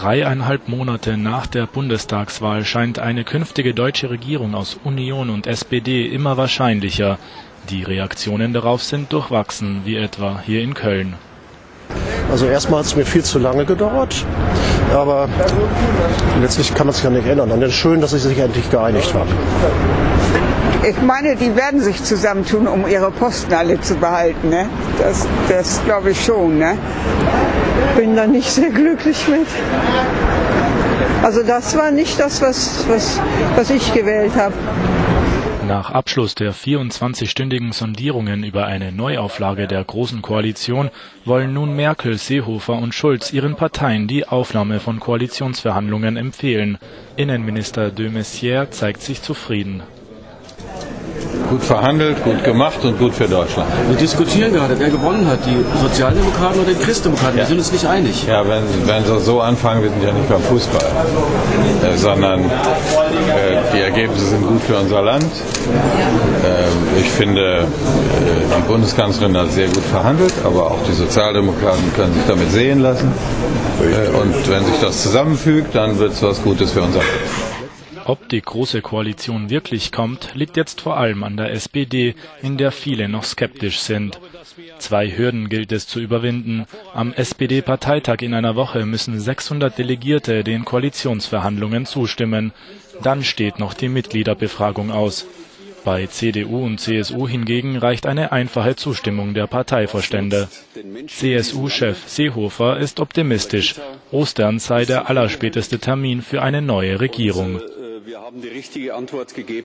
Dreieinhalb Monate nach der Bundestagswahl scheint eine künftige deutsche Regierung aus Union und SPD immer wahrscheinlicher. Die Reaktionen darauf sind durchwachsen, wie etwa hier in Köln. Also erstmal hat es mir viel zu lange gedauert, aber letztlich kann man es ja nicht ändern. Und es ist schön, dass sie sich endlich geeinigt haben. Ich meine, die werden sich zusammentun, um ihre Posten alle zu behalten. Ne? Das glaube ich schon. Ne? Bin da nicht sehr glücklich mit. Also das war nicht das, was ich gewählt habe. Nach Abschluss der 24-stündigen Sondierungen über eine Neuauflage der Großen Koalition wollen nun Merkel, Seehofer und Schulz ihren Parteien die Aufnahme von Koalitionsverhandlungen empfehlen. Innenminister de Maizière zeigt sich zufrieden. Gut verhandelt, gut gemacht und gut für Deutschland. Wir diskutieren gerade, wer gewonnen hat, die Sozialdemokraten oder die Christdemokraten. Ja. Wir sind uns nicht einig. Ja, wenn sie so anfangen, wir sind ja nicht beim Fußball, sondern die Ergebnisse sind gut für unser Land. Ich finde, die Bundeskanzlerin hat sehr gut verhandelt, aber auch die Sozialdemokraten können sich damit sehen lassen. Und wenn sich das zusammenfügt, dann wird es was Gutes für unser Land. Ob die Große Koalition wirklich kommt, liegt jetzt vor allem an der SPD, in der viele noch skeptisch sind. 2 Hürden gilt es zu überwinden. Am SPD-Parteitag in einer Woche müssen 600 Delegierte den Koalitionsverhandlungen zustimmen. Dann steht noch die Mitgliederbefragung aus. Bei CDU und CSU hingegen reicht eine einfache Zustimmung der Parteivorstände. CSU-Chef Seehofer ist optimistisch. Ostern sei der allerspäteste Termin für eine neue Regierung. Wir haben die richtige Antwort gegeben.